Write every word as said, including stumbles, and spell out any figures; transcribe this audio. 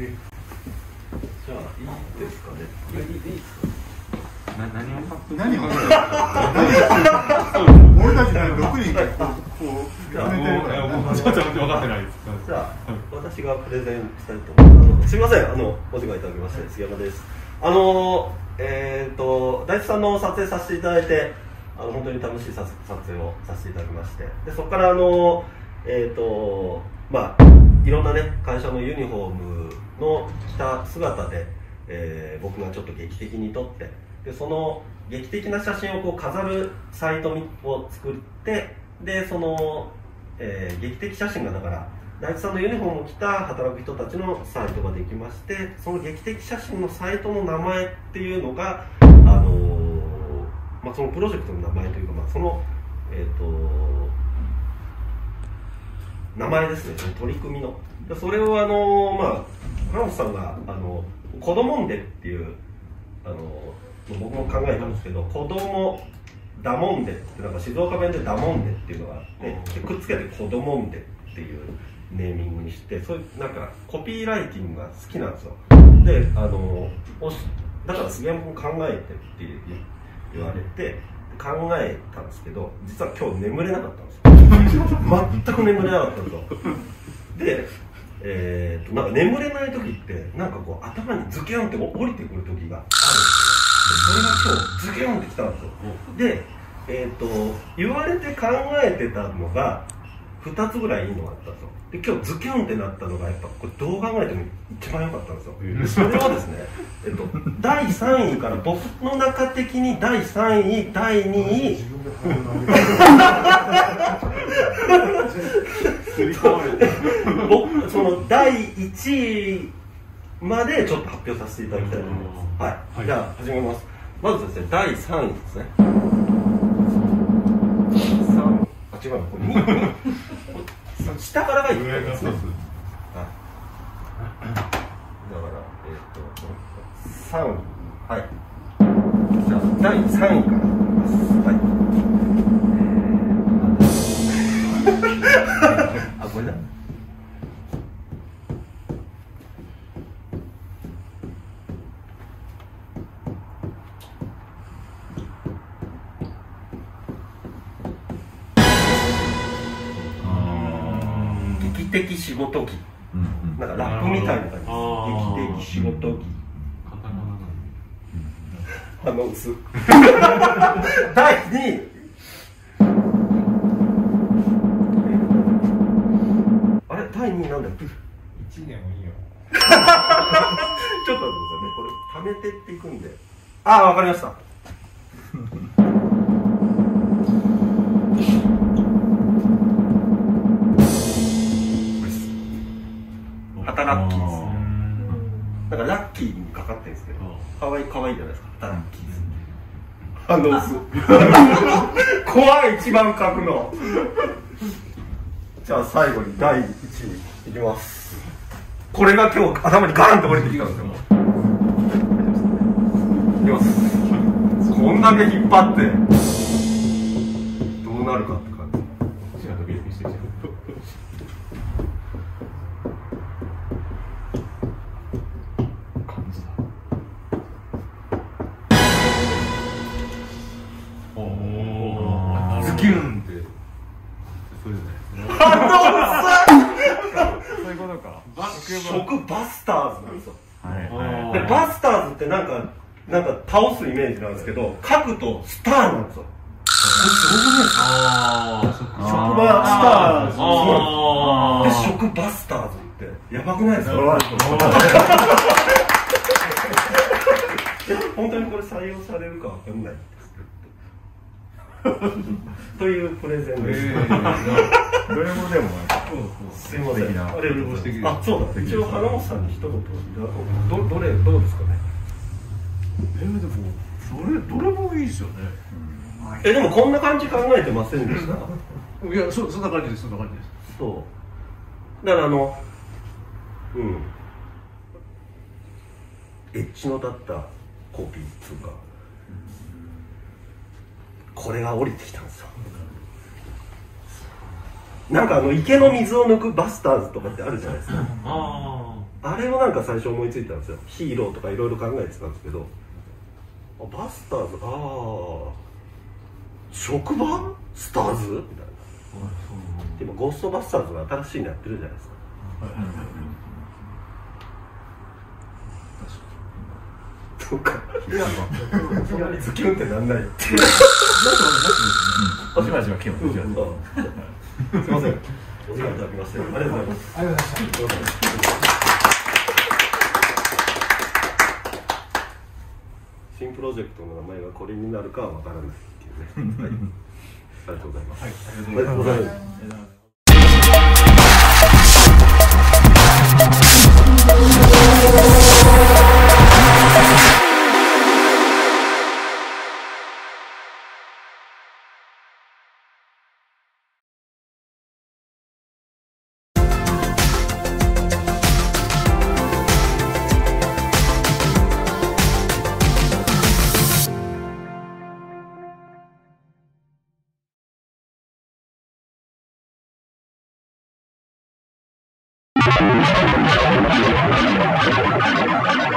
でじゃあいいですかね。いやいいですか。何を何を俺たちろくにんでこうやめてるからちょっと分かってないです。じゃあ私がプレゼンしたいと思います。すみません、あのお時間いただきまして杉山です。あのえっと大地さんの撮影させていただいて、あの本当に楽しい撮影をさせていただきまして、でそこからあのえっとまあいろんなね会社のユニフォームの着た姿で、えー、僕がちょっと劇的に撮って、でその劇的な写真をこう飾るサイトを作って、でその、えー、劇的写真がだから大地さんのユニフォームを着た働く人たちのサイトができまして、その劇的写真のサイトの名前っていうのが、あのーまあ、そのプロジェクトの名前というか、まあ、その、えー、と名前ですね、取り組みの。それをあのー、まあ、原本さんがあの「子どもんで」っていうあのー僕も考えたんですけど、子供だもんでってなんか静岡弁でだもんでっていうのがあって、くっつけて子供んでっていうネーミングにして、そういうなんかコピーライティングが好きなんですよ。であのだから杉山君考えてって言われて考えたんですけど、実は今日眠れなかったんですよ。全く眠れなかったんですよ。でえー、っとなんか眠れない時ってなんかこう頭にズキュンって降りてくる時があるんですよ。それが今日ズキュンってきたんですよ。で、えー、と言われて考えてたのがふたつぐらいいいのがあったんですよ。で今日ズキュンってなったのがやっぱこれどう考えても一番良かったんですよ。それをですね、えー、とだいさんいから僕の中的にだいさんいだいにい僕そのだいいちいまでちょっと発表させていただきたいと思います。はい、はい、じゃあ始めます。まずですね、だいさんいですね。三、あ違う、これに。下からがいいですね。はい。だからえっとさん、はい。じゃあだいさんいからはい。えー、あこれだ。的仕事着、なんかラップみたいな感じです。的仕事着。あの薄。だいにい。あれだいにいなんだっけ？一年もいいよ。ちょっと待ってくださいね。これ溜めてっていくんで。ああわかりました。ラッキーですね。だからラッキーにかかってるんですけど、可愛い可愛いじゃないですか。ラッキーです。あの怖い一番書くの。じゃあ最後にだいいちいいきます。これが今日頭にガーンと降りてきたんですよ。いきます。こんだけ引っ張ってどうなるかって感じ。食バスターズなんですよ。でバスターズってなんかなんか倒すイメージなんですけど、書くとスターなんですよ。食バスターズ。で食バスターズってやばくないですか？本当にこれ採用されるかわかんないというプレゼンです。どれもでもすいません。あ、そうだ。一応花本さんに一言。どどれどうですかね。えでもどれどれもいいですよね。えでもこんな感じ考えてませんでした。いやそそんな感じですそんな感じです。そう。だからあのうんエッジの立ったコピーっていうか。これが降りてきたんですよ。なんかあの池の水を抜くバスターズとかってあるじゃないですか。ああれもなんか最初思いついたんですよ。ヒーローとかいろいろ考えてたんですけど、あバスターズ、ああ職場スターズみたいな。今ゴーストバスターズが新しいのやってるじゃないですか。そうか。いや、ズキュンってなんないって。おじわじわきゅん。すいません、お時間いただきましてありがとうございます。ありがとうございます。新プロジェクトの名前がこれになるかはわからないっていうね。はい、ありがとうございます。ありがとうございます。I'm sorry.